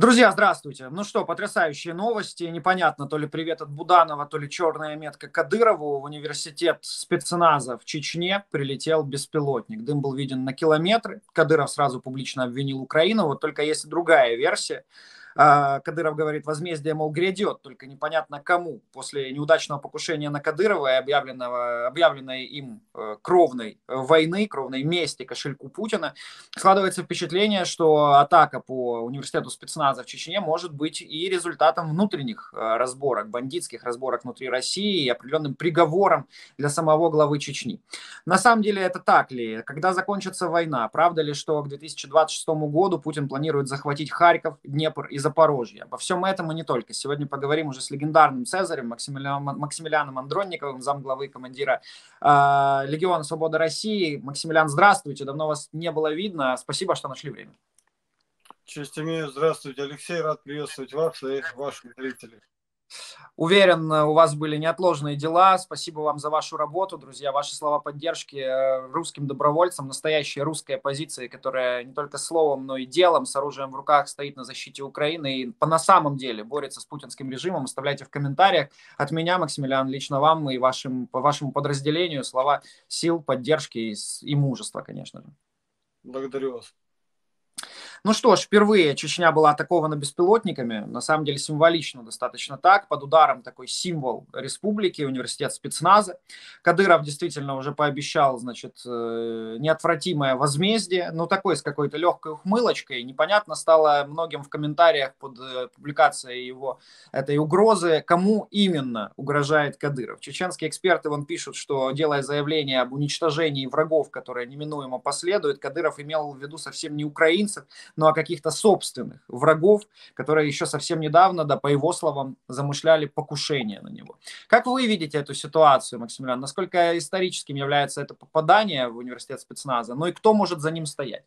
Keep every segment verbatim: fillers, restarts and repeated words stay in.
Друзья, здравствуйте. Ну что, потрясающие новости. Непонятно, то ли привет от Буданова, то ли черная метка Кадырову. В университет спецназа в Чечне прилетел беспилотник. Дым был виден на километры. Кадыров сразу публично обвинил Украину. Вот только есть другая версия. Кадыров говорит, возмездие, мол, грядет, только непонятно кому. После неудачного покушения на Кадырова и объявленного, объявленной им кровной войны, кровной мести кошельку Путина, складывается впечатление, что атака по университету спецназа в Чечне может быть и результатом внутренних разборок, бандитских разборок внутри России и определенным приговором для самого главы Чечни. На самом деле это так ли? Когда закончится война? Правда ли, что к две тысячи двадцать шестому году Путин планирует захватить Харьков, Днепр и Запорожье? Обо всем этом и не только. Сегодня поговорим уже с легендарным Цезарем Максимилианом Андронниковым, замглавы командира э, Легиона Свободы России. Максимилиан, здравствуйте. Давно вас не было видно. Спасибо, что нашли время. Честь имею. Здравствуйте, Алексей. Рад приветствовать вас и ваших зрителей. Уверен, у вас были неотложные дела. Спасибо вам за вашу работу, друзья. Ваши слова поддержки русским добровольцам, настоящей русской оппозиции, которая не только словом, но и делом, с оружием в руках стоит на защите Украины и на самом деле борется с путинским режимом. Оставляйте в комментариях. От меня, Максимилиан, лично вам и вашим, вашему подразделению слова сил, поддержки и, и мужества, конечно же. Благодарю вас. Ну что ж, впервые Чечня была атакована беспилотниками, на самом деле символично достаточно так, под ударом такой символ республики, университет спецназа. Кадыров действительно уже пообещал, значит, неотвратимое возмездие, но такой с какой-то легкой ухмылочкой. Непонятно стало многим в комментариях под публикацией его этой угрозы, кому именно угрожает Кадыров. Чеченские эксперты вон пишут, что, делая заявление об уничтожении врагов, которые неминуемо последуют, Кадыров имел в виду совсем не украинцев, ну а каких-то собственных врагов, которые еще совсем недавно, да, по его словам, замышляли покушение на него. Как вы видите эту ситуацию, Максимилиан? Насколько историческим является это попадание в университет спецназа? Ну и кто может за ним стоять?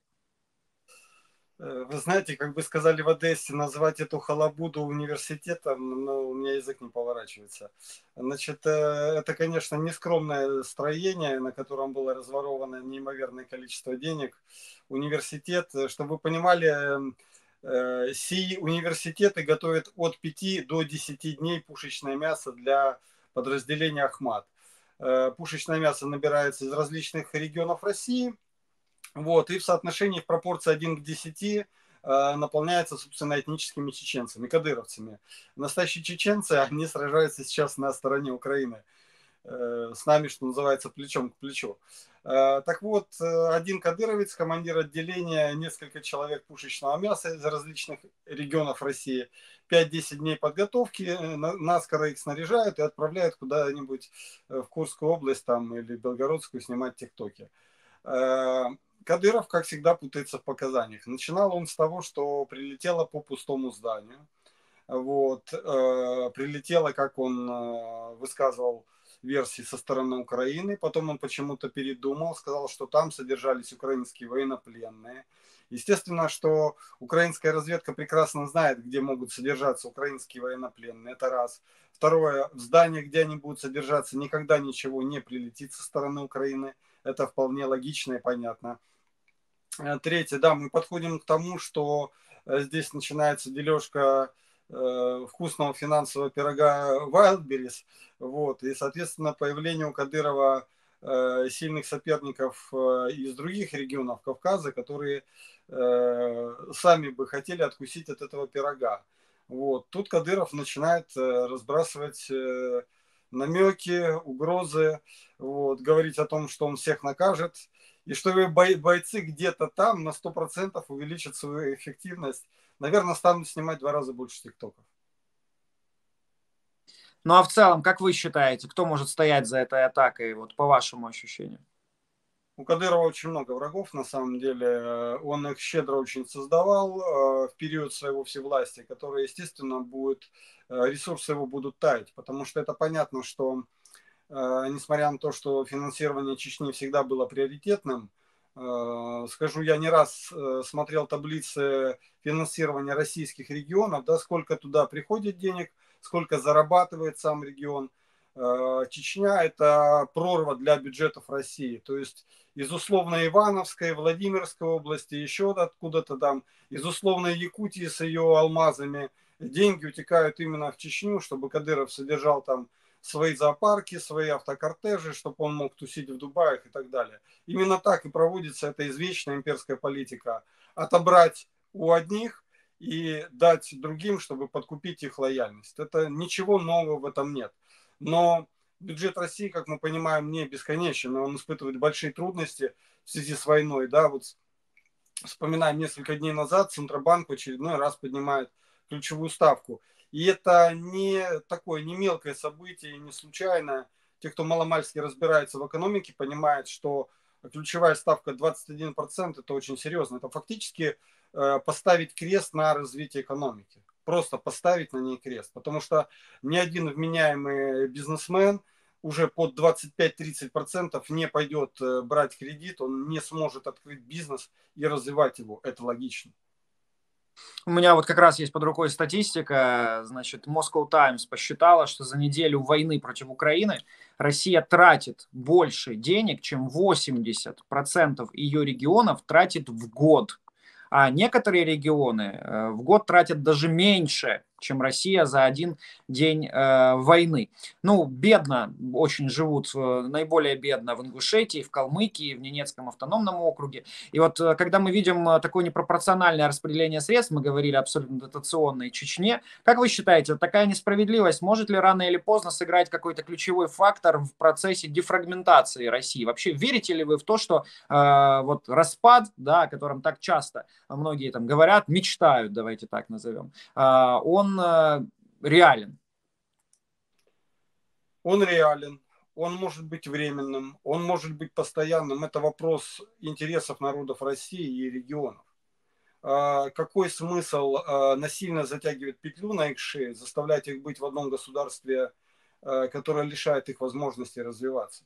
Вы знаете, как бы сказали в Одессе, назвать эту халабуду университетом, ну, у меня язык не поворачивается. Значит, это, конечно, нескромное строение, на котором было разворовано неимоверное количество денег. Университет, чтобы вы понимали, сии университеты готовят от пяти до десяти дней пушечное мясо для подразделения «Ахмат». Пушечное мясо набирается из различных регионов России. Вот, и в соотношении в пропорции один к десяти э, наполняется, собственно, этническими чеченцами, кадыровцами. Настоящие чеченцы, они сражаются сейчас на стороне Украины. Э, с нами, что называется, плечом к плечу. Э, так вот, один кадыровец, командир отделения, несколько человек пушечного мяса из различных регионов России. пять-десять дней подготовки, наскоро их снаряжают и отправляют куда-нибудь в Курскую область там, или Белгородскую снимать тиктоки. Кадыров, как всегда, путается в показаниях. Начинал он с того, что прилетело по пустому зданию. Вот. Прилетело, как он высказывал версии, со стороны Украины. Потом он почему-то передумал, сказал, что там содержались украинские военнопленные. Естественно, что украинская разведка прекрасно знает, где могут содержаться украинские военнопленные. Это раз. Второе. В зданиях, где они будут содержаться, никогда ничего не прилетит со стороны Украины. Это вполне логично и понятно. Третье, да, мы подходим к тому, что здесь начинается дележка э, вкусного финансового пирога Wildberries. Вот, и, соответственно, появление у Кадырова э, сильных соперников э, из других регионов Кавказа, которые э, сами бы хотели откусить от этого пирога. Вот, тут Кадыров начинает э, разбрасывать... Э, намеки, угрозы, вот, говорить о том, что он всех накажет, и что его бойцы где-то там на сто процентов увеличат свою эффективность. Наверное, станут снимать в два раза больше тиктоков. Ну а в целом, как вы считаете, кто может стоять за этой атакой, вот, по вашему ощущению? У Кадырова очень много врагов, на самом деле. Он их щедро очень создавал в период своего всевластия, который, естественно, будет, ресурсы его будут таять. Потому что это понятно, что, несмотря на то, что финансирование Чечни всегда было приоритетным, скажу, я не раз смотрел таблицы финансирования российских регионов, да, сколько туда приходит денег, сколько зарабатывает сам регион. Чечня – это прорва для бюджетов России. То есть из условно Ивановской, Владимирской области, еще откуда-то там, из условной Якутии с ее алмазами, деньги утекают именно в Чечню, чтобы Кадыров содержал там свои зоопарки, свои автокортежи, чтобы он мог тусить в Дубаях и так далее. Именно так и проводится эта извечная имперская политика. Отобрать у одних и дать другим, чтобы подкупить их лояльность. Это ничего нового в этом нет. Но бюджет России, как мы понимаем, не бесконечен. Он испытывает большие трудности в связи с войной. Да, вот вспоминаем, несколько дней назад Центробанк в очередной раз поднимает ключевую ставку. И это не такое, не мелкое событие, не случайно. Те, кто маломальски разбирается в экономике, понимают, что ключевая ставка двадцать один процент – это очень серьезно. Это фактически поставить крест на развитие экономики. Просто поставить на ней крест. Потому что ни один вменяемый бизнесмен уже под двадцать пять - тридцать процентов не пойдет брать кредит, он не сможет открыть бизнес и развивать его. Это логично. У меня вот как раз есть под рукой статистика, значит, Moscow Times посчитала, что за неделю войны против Украины Россия тратит больше денег, чем восемьдесят процентов ее регионов тратит в год. А некоторые регионы в год тратят даже меньше, чем Россия за один день э, войны. Ну, бедно очень живут, э, наиболее бедно в Ингушетии, в Калмыкии, в Ненецком автономном округе. И вот э, когда мы видим э, такое непропорциональное распределение средств, мы говорили об абсолютно дотационной Чечне, как вы считаете, такая несправедливость может ли рано или поздно сыграть какой-то ключевой фактор в процессе дефрагментации России? Вообще верите ли вы в то, что э, вот распад, да, о котором так часто многие там говорят, мечтают, давайте так назовем, э, он реален? Он реален, он может быть временным, он может быть постоянным. Это вопрос интересов народов России и регионов. Какой смысл насильно затягивать петлю на их шее, заставлять их быть в одном государстве, которое лишает их возможности развиваться?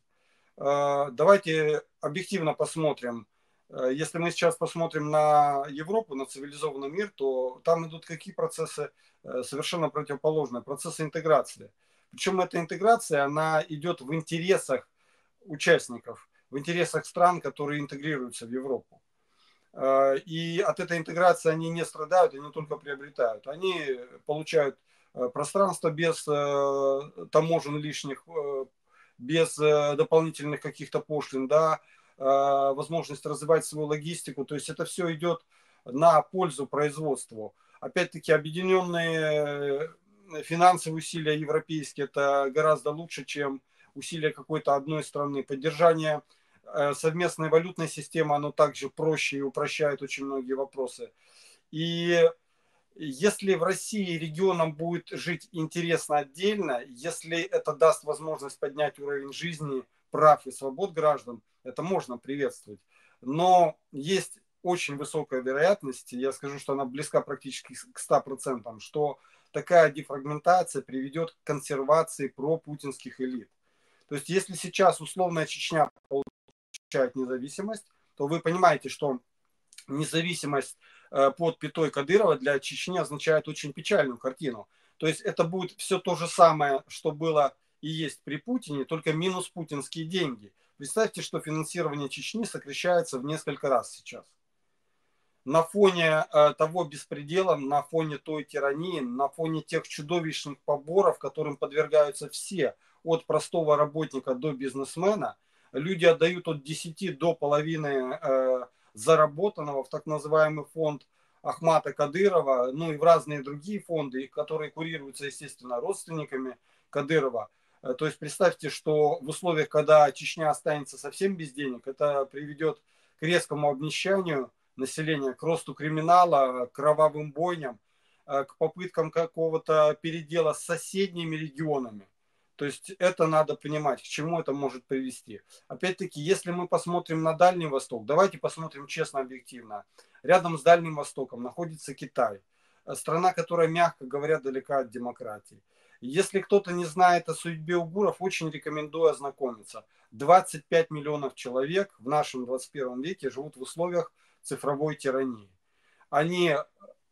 Давайте объективно посмотрим. Если мы сейчас посмотрим на Европу, на цивилизованный мир, то там идут какие процессы совершенно противоположные, процессы интеграции. Причем эта интеграция, она идет в интересах участников, в интересах стран, которые интегрируются в Европу. И от этой интеграции они не страдают, они только приобретают. Они получают пространство без таможен лишних, без дополнительных каких-то пошлин, да, возможность развивать свою логистику. То есть это все идет на пользу производству. Опять-таки объединенные финансовые усилия европейские это гораздо лучше, чем усилия какой-то одной страны. Поддержание совместной валютной системы, оно также проще и упрощает очень многие вопросы. И если в России регионам будет жить интересно отдельно, если это даст возможность поднять уровень жизни, прав и свобод граждан, это можно приветствовать. Но есть очень высокая вероятность, я скажу, что она близка практически к ста процентам, что такая дефрагментация приведет к консервации пропутинских элит. То есть если сейчас условная Чечня получает независимость, то вы понимаете, что независимость под пятой Кадырова для Чечни означает очень печальную картину. То есть это будет все то же самое, что было и есть при Путине, только минус путинские деньги. Представьте, что финансирование Чечни сокращается в несколько раз сейчас. На фоне э, того беспредела, на фоне той тирании, на фоне тех чудовищных поборов, которым подвергаются все, от простого работника до бизнесмена, люди отдают от десяти до половины э, заработанного в так называемый фонд Ахмата Кадырова, ну и в разные другие фонды, которые курируются, естественно, родственниками Кадырова. То есть представьте, что в условиях, когда Чечня останется совсем без денег, это приведет к резкому обнищанию населения, к росту криминала, к кровавым бойням, к попыткам какого-то передела с соседними регионами. То есть это надо понимать, к чему это может привести. Опять-таки, если мы посмотрим на Дальний Восток, давайте посмотрим честно, объективно. Рядом с Дальним Востоком находится Китай, страна, которая, мягко говоря, далека от демократии. Если кто-то не знает о судьбе уйгуров, очень рекомендую ознакомиться. двадцать пять миллионов человек в нашем двадцать первом веке живут в условиях цифровой тирании. Они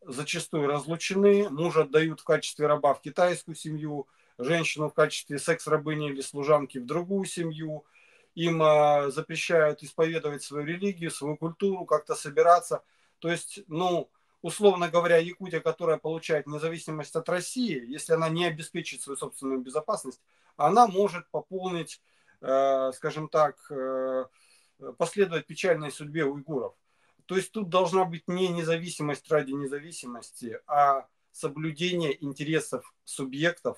зачастую разлучены, мужа отдают в качестве раба в китайскую семью, женщину в качестве секс-рабыни или служанки в другую семью. Им запрещают исповедовать свою религию, свою культуру, как-то собираться. То есть, ну, условно говоря, Якутия, которая получает независимость от России, если она не обеспечит свою собственную безопасность, она может пополнить, э, скажем так, э, последовать печальной судьбе уйгуров. То есть тут должна быть не независимость ради независимости, а соблюдение интересов субъектов,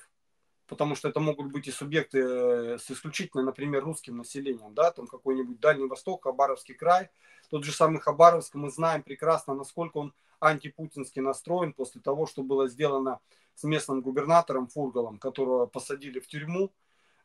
потому что это могут быть и субъекты с исключительно, например, русским населением, да, там какой-нибудь Дальний Восток, Хабаровский край, тот же самый Хабаровск, мы знаем прекрасно, насколько он антипутински настроен после того, что было сделано с местным губернатором Фургалом, которого посадили в тюрьму.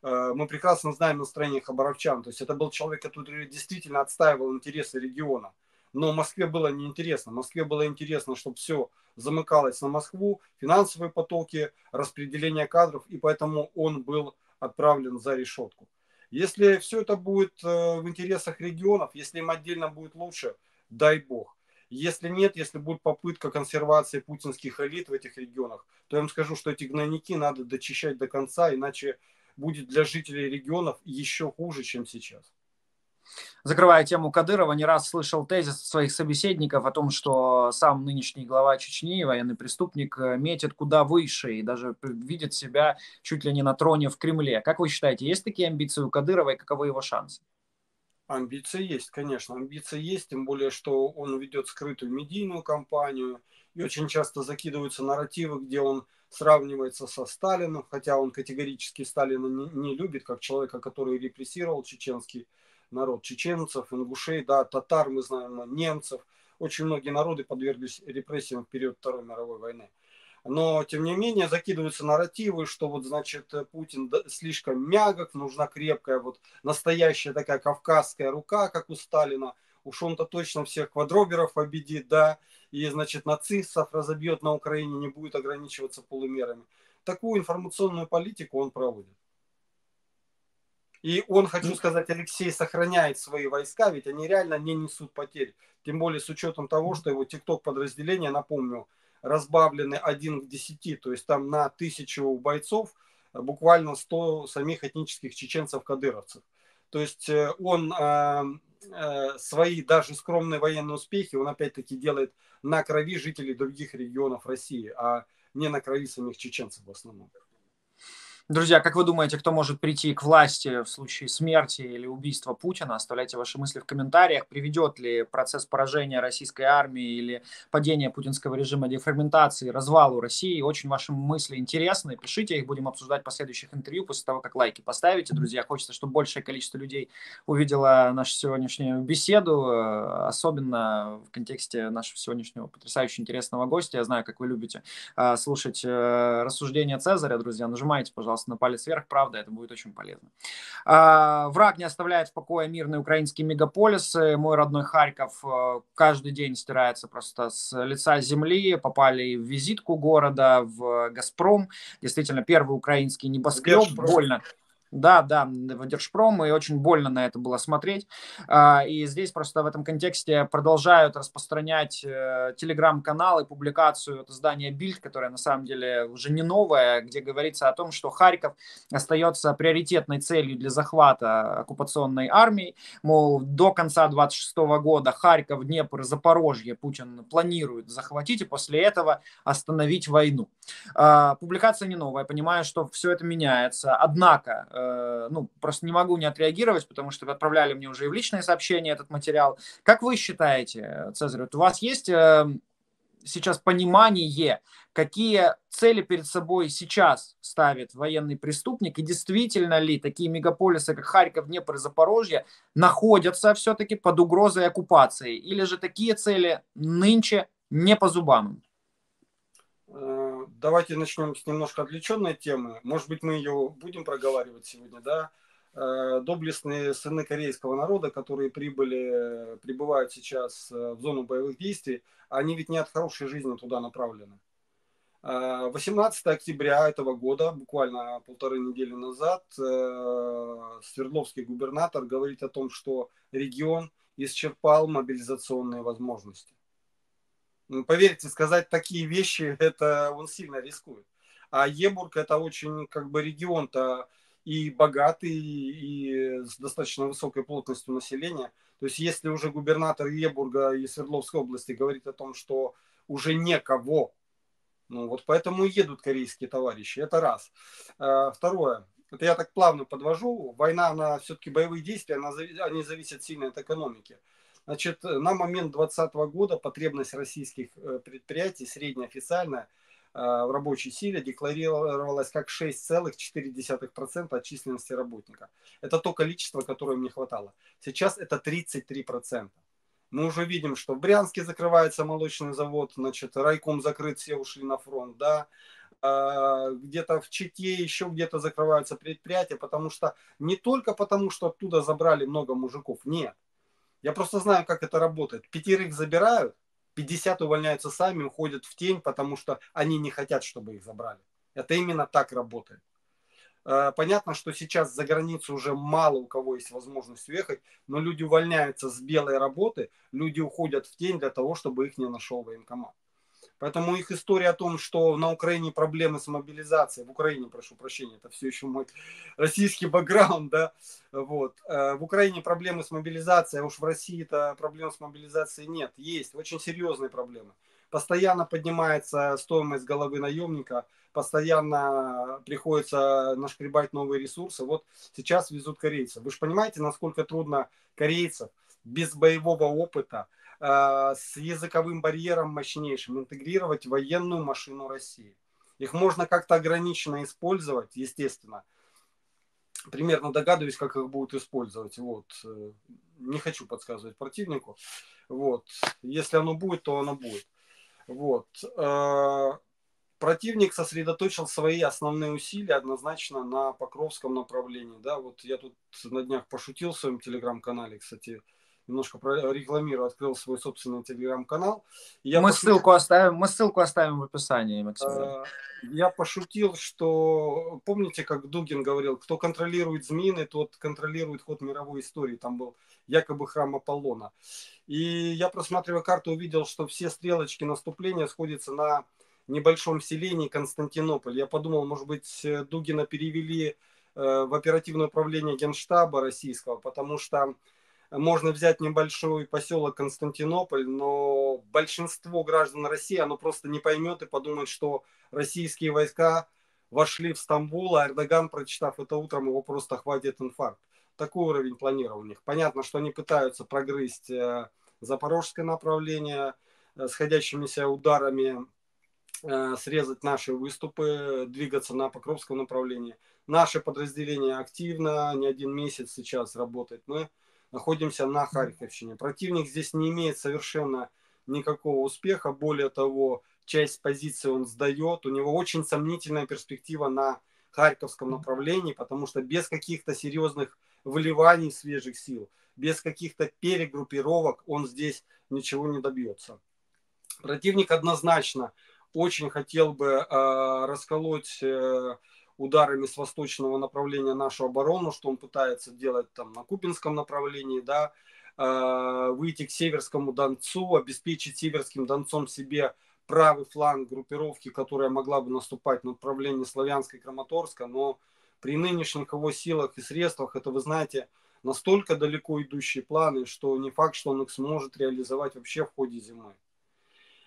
Мы прекрасно знаем настроение хабаровчан, то есть это был человек, который действительно отстаивал интересы региона. Но Москве было неинтересно. Москве было интересно, чтобы все замыкалось на Москву, финансовые потоки, распределение кадров, и поэтому он был отправлен за решетку. Если все это будет в интересах регионов, если им отдельно будет лучше, дай бог. Если нет, если будет попытка консервации путинских элит в этих регионах, то я вам скажу, что эти гнойники надо дочищать до конца, иначе будет для жителей регионов еще хуже, чем сейчас. Закрывая тему Кадырова, не раз слышал тезис своих собеседников о том, что сам нынешний глава Чечни, военный преступник, метит куда выше и даже видит себя чуть ли не на троне в Кремле. Как вы считаете, есть такие амбиции у Кадырова и каковы его шансы? Амбиции есть, конечно, амбиции есть, тем более, что он ведет скрытую медийную кампанию и очень часто закидываются нарративы, где он сравнивается со Сталином, хотя он категорически Сталина не, не любит, как человека, который репрессировал чеченский народ, чеченцев, ингушей, да, татар, мы знаем, немцев. Очень многие народы подверглись репрессиям в период Второй мировой войны. Но, тем не менее, закидываются нарративы, что вот, значит, Путин слишком мягок, нужна крепкая, вот настоящая такая кавказская рука, как у Сталина. Уж он-то точно всех квадроберов победит, да, и, значит, нацистов разобьет на Украине, не будет ограничиваться полумерами. Такую информационную политику он проводит. И он, хочу сказать, Алексей сохраняет свои войска, ведь они реально не несут потерь. Тем более с учетом того, что его TikTok подразделения, напомню, разбавлены один к десяти. То есть там на тысячу бойцов буквально сто самих этнических чеченцев-кадыровцев. То есть он э, э, свои даже скромные военные успехи, он опять-таки делает на крови жителей других регионов России, а не на крови самих чеченцев в основном. Друзья, как вы думаете, кто может прийти к власти в случае смерти или убийства Путина? Оставляйте ваши мысли в комментариях. Приведет ли процесс поражения российской армии или падения путинского режима дефрагментации, развалу России? Очень ваши мысли интересны. Пишите их, будем обсуждать в последующих интервью после того, как лайки поставите. Друзья, хочется, чтобы большее количество людей увидело нашу сегодняшнюю беседу, особенно в контексте нашего сегодняшнего потрясающе интересного гостя. Я знаю, как вы любите слушать рассуждения Цезаря, друзья. Нажимайте, пожалуйста, на палец вверх, правда, это будет очень полезно. Враг не оставляет в покое мирные украинские мегаполисы. Мой родной Харьков каждый день стирается просто с лица земли. Попали в визитку города, в «Газпром». Действительно, первый украинский небоскреб. Больно. Да, да, в Держпром, и очень больно на это было смотреть. И здесь просто в этом контексте продолжают распространять телеграм-канал и публикацию от издания «Бильд», которая на самом деле уже не новая, где говорится о том, что Харьков остается приоритетной целью для захвата оккупационной армии. Мол, до конца двадцать шестого года Харьков, Днепр, Запорожье Путин планирует захватить и после этого остановить войну. Публикация не новая, понимаю, что все это меняется. Однако... ну, просто не могу не отреагировать, потому что вы отправляли мне уже и в личные сообщения этот материал. Как вы считаете, Цезарь, вот у вас есть сейчас понимание, какие цели перед собой сейчас ставит военный преступник, и действительно ли такие мегаполисы, как Харьков, Днепр и Запорожье, находятся все-таки под угрозой оккупации? Или же такие цели нынче не по зубам? Давайте начнем с немножко отвлеченной темы. Может быть, мы ее будем проговаривать сегодня, да? Доблестные сыны корейского народа, которые прибыли, прибывают сейчас в зону боевых действий, они ведь не от хорошей жизни туда направлены. восемнадцатого октября этого года, буквально полторы недели назад, Свердловский губернатор говорит о том, что регион исчерпал мобилизационные возможности. Поверьте, сказать такие вещи, это он сильно рискует. А Ебург — это очень как бы регион-то и богатый, и с достаточно высокой плотностью населения. То есть если уже губернатор Ебурга и Свердловской области говорит о том, что уже некого, ну вот поэтому едут корейские товарищи, это раз. Второе, это я так плавно подвожу, война, она все-таки боевые действия, она, они зависят сильно от экономики. Значит, на момент двадцатого года потребность российских предприятий, средняя официальная, в рабочей силе декларировалось как шесть целых четыре десятых процента от численности работника. Это то количество, которое им не хватало. Сейчас это тридцать три процента. Мы уже видим, что в Брянске закрывается молочный завод, значит, райком закрыт, все ушли на фронт, да. Где-то в Чите, еще где-то закрываются предприятия, потому что не только потому, что оттуда забрали много мужиков, нет. Я просто знаю, как это работает. Пятерых забирают, пятьдесят увольняются сами, уходят в тень, потому что они не хотят, чтобы их забрали. Это именно так работает. Понятно, что сейчас за границу уже мало у кого есть возможность уехать, но люди увольняются с белой работы, люди уходят в тень для того, чтобы их не нашел военкомат. Поэтому их история о том, что на Украине проблемы с мобилизацией, в Украине, прошу прощения, это все еще мой российский бэкграунд, да, вот, в Украине проблемы с мобилизацией, а уж в России-то проблем с мобилизацией нет, есть, очень серьезные проблемы. Постоянно поднимается стоимость головы наемника, постоянно приходится нашкребать новые ресурсы, вот сейчас везут корейцев. Вы же понимаете, насколько трудно корейцев без боевого опыта, с языковым барьером мощнейшим интегрировать военную машину России. Их можно как-то ограниченно использовать, естественно. Примерно догадываюсь, как их будут использовать. Вот. Не хочу подсказывать противнику. Вот. Если оно будет, то оно будет. Вот. Противник сосредоточил свои основные усилия однозначно на Покровском направлении. Да, вот я тут на днях пошутил в своем телеграм-канале, кстати, немножко прорекламирую, открыл свой собственный телеграм-канал. Мы, пошут... ссылку оставим, мы ссылку оставим в описании, Максим. Я пошутил, что... Помните, как Дугин говорил, кто контролирует змины, тот контролирует ход мировой истории. Там был якобы храм Аполлона. И я, просматривая карту, увидел, что все стрелочки наступления сходятся на небольшом селении Константинополь. Я подумал, может быть, Дугина перевели в оперативное управление Генштаба российского, потому что... Можно взять небольшой поселок Константинополь, но большинство граждан России, оно просто не поймет и подумает, что российские войска вошли в Стамбул, а Эрдоган, прочитав это утром, его просто хватит инфаркт. Такой уровень планирования. Понятно, что они пытаются прогрызть запорожское направление, сходящимися ударами срезать наши выступы, двигаться на Покровском направлении. Наше подразделение активно, не один месяц сейчас работает. Мы находимся на Харьковщине. Противник здесь не имеет совершенно никакого успеха. Более того, часть позиций он сдает. У него очень сомнительная перспектива на Харьковском направлении, потому что без каких-то серьезных вливаний свежих сил, без каких-то перегруппировок он здесь ничего не добьется. Противник однозначно очень хотел бы э, расколоть... Э, ударами с восточного направления нашу оборону, что он пытается делать там на Купинском направлении, да, э, выйти к Северскому Донцу, обеспечить Северским Донцом себе правый фланг группировки, которая могла бы наступать на направлении Славянска и Краматорска, но при нынешних его силах и средствах, это, вы знаете, настолько далеко идущие планы, что не факт, что он их сможет реализовать вообще в ходе зимы.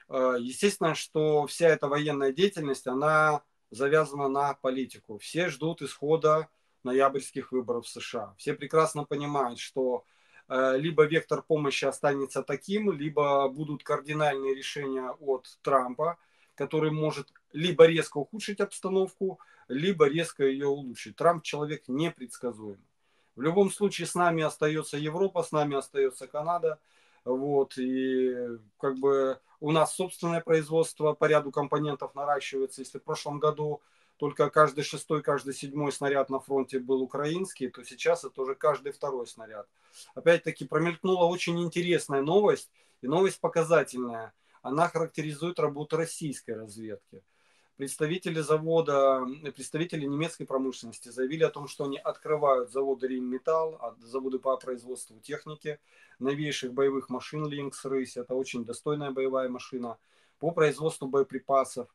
Э, естественно, что вся эта военная деятельность, она... завязана на политику. Все ждут исхода ноябрьских выборов в США. Все прекрасно понимают, что э, либо вектор помощи останется таким, либо будут кардинальные решения от Трампа, который может либо резко ухудшить обстановку, либо резко ее улучшить. Трамп человек непредсказуемый. В любом случае с нами остается Европа, с нами остается Канада. Вот, и как бы у нас собственное производство по ряду компонентов наращивается. Если в прошлом году только каждый шестой, каждый седьмой снаряд на фронте был украинский, то сейчас это уже каждый второй снаряд. Опять-таки промелькнула очень интересная новость, и новость показательная. Она характеризует работу российской разведки. Представители завода, представители немецкой промышленности заявили о том, что они открывают заводы Рейнметалл, заводы по производству техники, новейших боевых машин Линкс Рысь, это очень достойная боевая машина, по производству боеприпасов.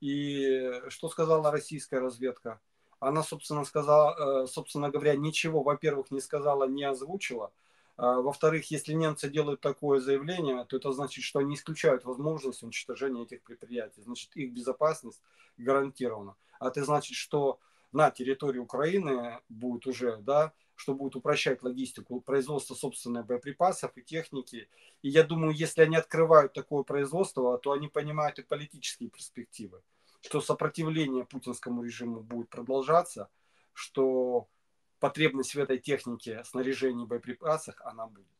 И что сказала российская разведка? Она, собственно, сказала, собственно говоря, ничего, во-первых, не сказала, не озвучила. Во-вторых, если немцы делают такое заявление, то это значит, что они исключают возможность уничтожения этих предприятий. Значит, их безопасность гарантирована. А это значит, что на территории Украины будет уже, да, что будет упрощать логистику производства собственных боеприпасов и техники. И я думаю, если они открывают такое производство, то они понимают и политические перспективы, что сопротивление путинскому режиму будет продолжаться, что потребность в этой технике, снаряжении, боеприпасах, она будет.